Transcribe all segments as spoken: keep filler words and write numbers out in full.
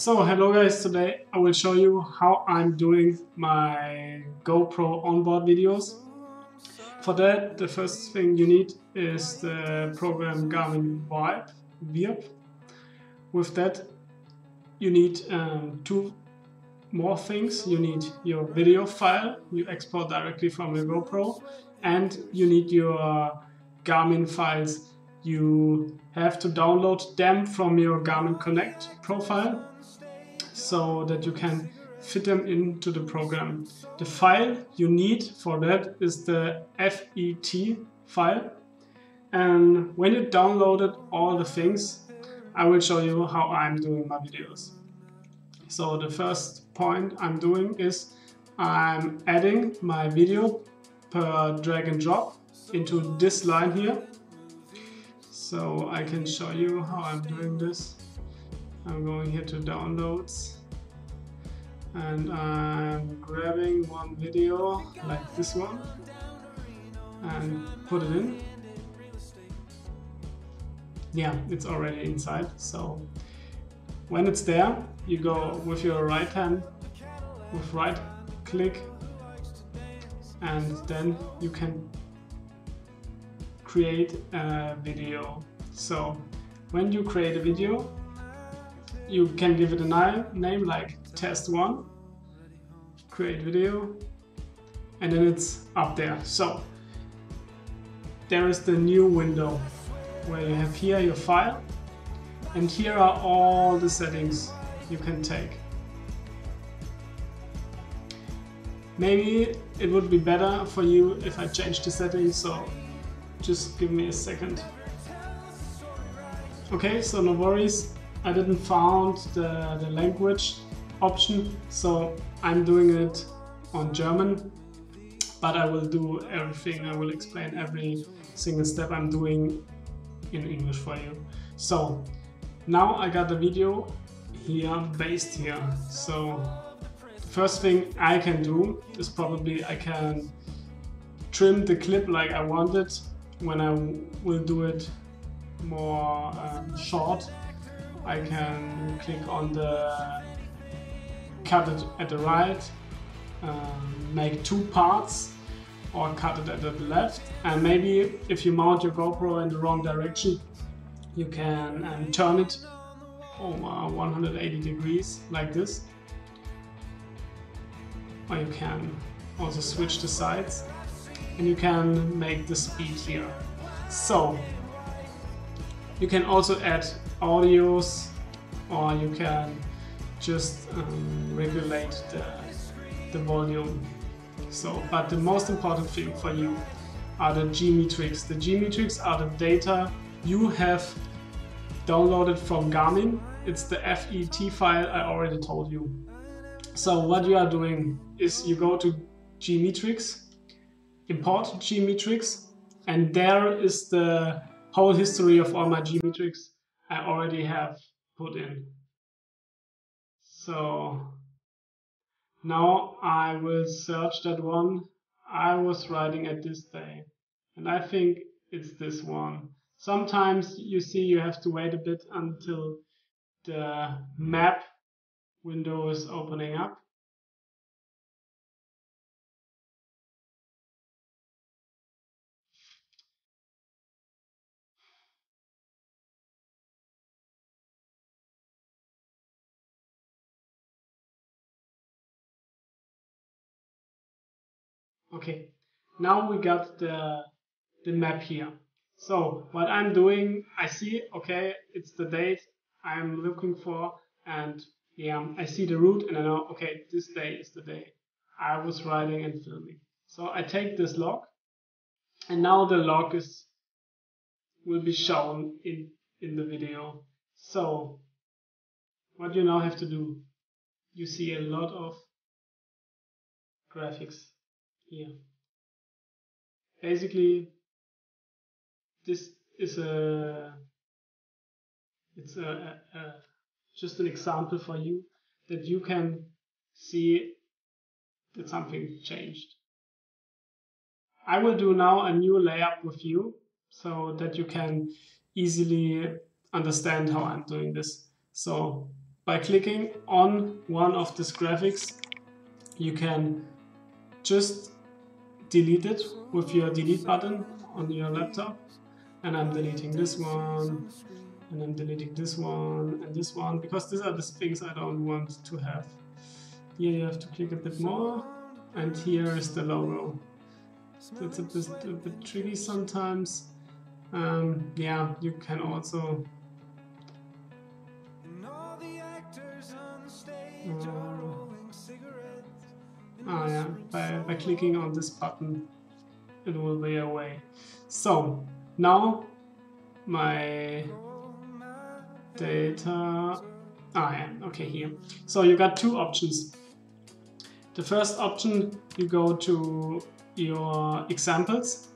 So hello guys, today I will show you how I'm doing my GoPro onboard videos. For that, the first thing you need is the program Garmin VIRB. With that you need um, two more things. You need your video file you export directly from your GoPro, and you need your Garmin files. You have to download them from your Garmin Connect profile so that you can fit them into the program. The file you need for that is the F E T file, and when you downloaded all the things, I will show you how I'm doing my videos. So the first point I'm doing is I'm adding my video per drag and drop into this line here. So I can show you how I'm doing this. I'm going here to downloads and I'm grabbing one video like this one and put it in. Yeah, it's already inside. So when it's there, you go with your right hand, with right click, and then you can create a video. So when you create a video, you can give it a na name like test one, create video, and then it's up there. So there is the new window where you have here your file, and here are all the settings you can take. Maybe it would be better for you if I change the settings, so just give me a second. Okay, so no worries, I didn't found the, the language option, so I'm doing it on German, but I will do everything, I will explain every single step I'm doing in English for you. So now I got the video here based here. So the first thing I can do is probably I can trim the clip like I want it. When I will do it more um, short, I can click on the cut it at the right, um, make two parts, or cut it at the left. And maybe if you mount your GoPro in the wrong direction, you can um, turn it over one hundred eighty degrees like this, or you can also switch the sides. And you can make the speed here. So you can also add audios, or you can just um, regulate the, the volume. So, but the most important thing for you are the G-Metrix. The G-Metrix are the data you have downloaded from Garmin. It's the F E T file I already told you. So what you are doing is you go to G-Metrix, import G-Metrix, and there is the whole history of all my G-Metrix I already have put in. So now I will search that one I was riding at this day, and I think it's this one. Sometimes you see you have to wait a bit until the map window is opening up. Okay, now we got the, the map here. So what I'm doing, I see, okay, it's the date I'm looking for, and yeah, I see the route and I know, okay, this day is the day I was riding and filming. So I take this log, and now the log is will be shown in, in the video. So what you now have to do, you see a lot of graphics here. Basically, this is a it's a, a, a just an example for you that you can see that something changed. I will do now a new layup with you so that you can easily understand how I'm doing this. So By clicking on one of these graphics, you can just delete it with your delete button on your laptop. And I'm deleting this one, and I'm deleting this one, and this one, because these are the things I don't want to have. Here you have to click a bit more, and here is the logo. That's a bit, a bit tricky sometimes. Um, yeah, you can also Ah, yeah. By, by clicking on this button, it will be away. So now my data. Ah, yeah. Okay, here. So you got two options. The first option, you go to your examples,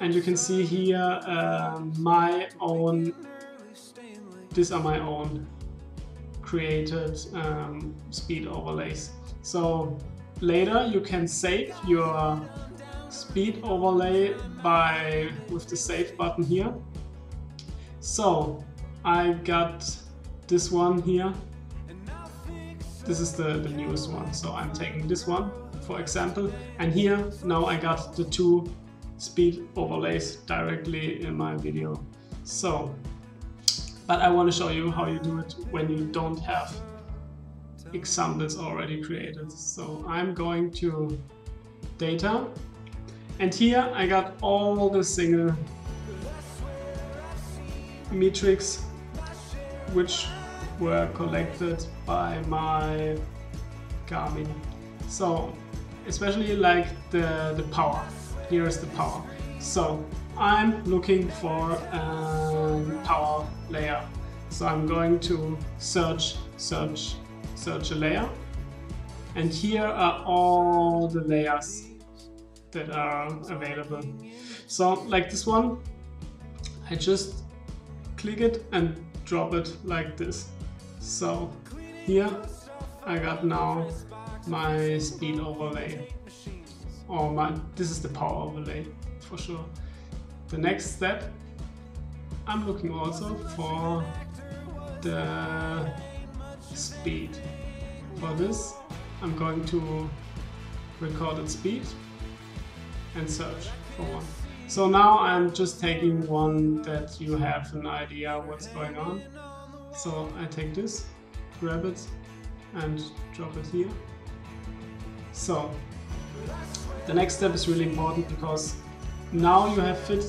and you can see here uh, my own. These are my own created um, speed overlays. So later you can save your speed overlay by with the save button here. So I got this one here. This is the, the newest one. So I'm taking this one, for example. And here now I got the two speed overlays directly in my video. So, but I want to show you how you do it when you don't have examples already created. So I'm going to data, and here I got all the single metrics which were collected by my Garmin. So especially like the, the power. Here is the power. So I'm looking for a power layer. So I'm going to search, search, search a layer, and here are all the layers that are available. So like this one, I just click it and drop it like this. So here I got now my speed overlay, or my, this is the power overlay for sure. The next step, I'm looking also for the speed. For this, I'm going to recorded speed and search for one. So now I'm just taking one that you have an idea what's going on. So I take this, grab it, and drop it here. So the next step is really important, because now you have fit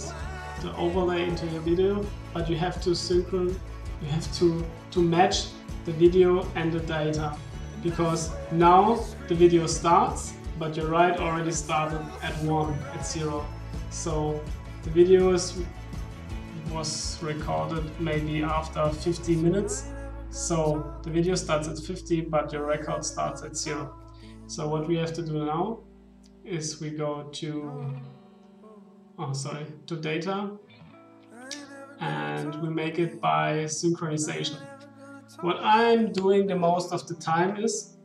the overlay into your video, but you have to synchron, you have to, to match the video and the data, because now the video starts, but your ride already started at one, at zero. So the video is, was recorded maybe after fifty minutes. So the video starts at fifty, but your record starts at zero. So what we have to do now is we go to, oh sorry, to data, and we make it by synchronization. What I'm doing the most of the time is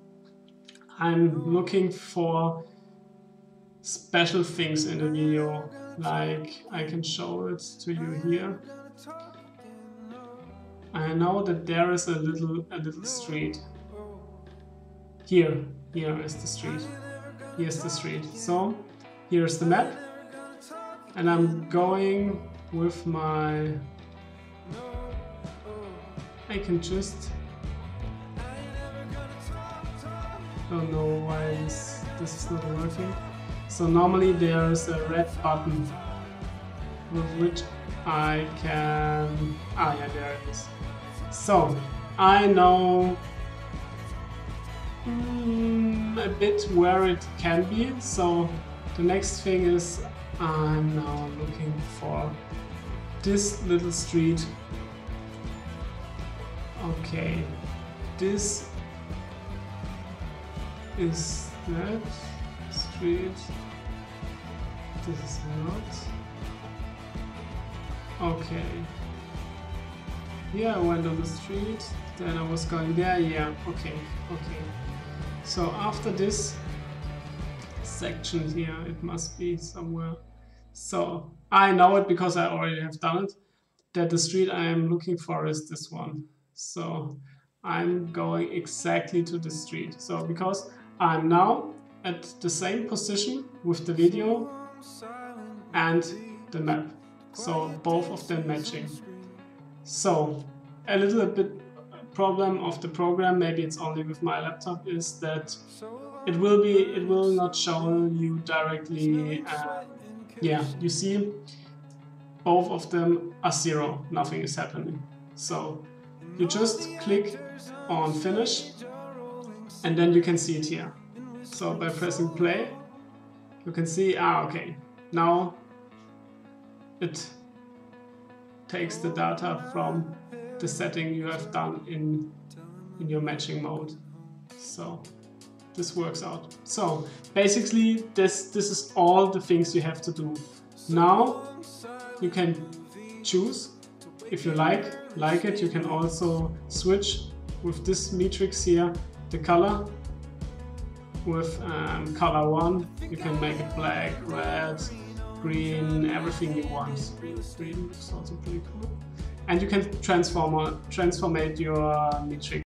I'm looking for special things in the video, like I can show it to you here. I know that there is a little a little street. Here, here is the street. Here's the street. So here's the map, and I'm going with my, I can just, don't know why this, this is not working. So normally there is a red button with which I can, ah yeah, there it is. So I know mm, a bit where it can be. So the next thing is I'm now looking for this little street. Okay, this is that street, this is not. Okay, yeah, I went on the street, then I was going there, yeah, okay, okay. So after this section here, it must be somewhere. So I know it because I already have done it, that the street I am looking for is this one. So I'm going exactly to the street. So because I'm now at the same position with the video and the map. So both of them matching. So a little bit problem of the program, maybe it's only with my laptop, is that it will be it will not show you directly. Uh, yeah, you see both of them are zero, nothing is happening. So you just click on finish and then you can see it here. So by pressing play you can see, ah okay, now it takes the data from the setting you have done in, in your matching mode. So this works out. So basically this, this is all the things you have to do. Now you can choose if you like, like it. You can also switch with this G-Metrix here, the color. With um, color one, you can make it black, red, green, everything you want. Green looks also pretty cool. And you can transform, transformate your G-Metrix.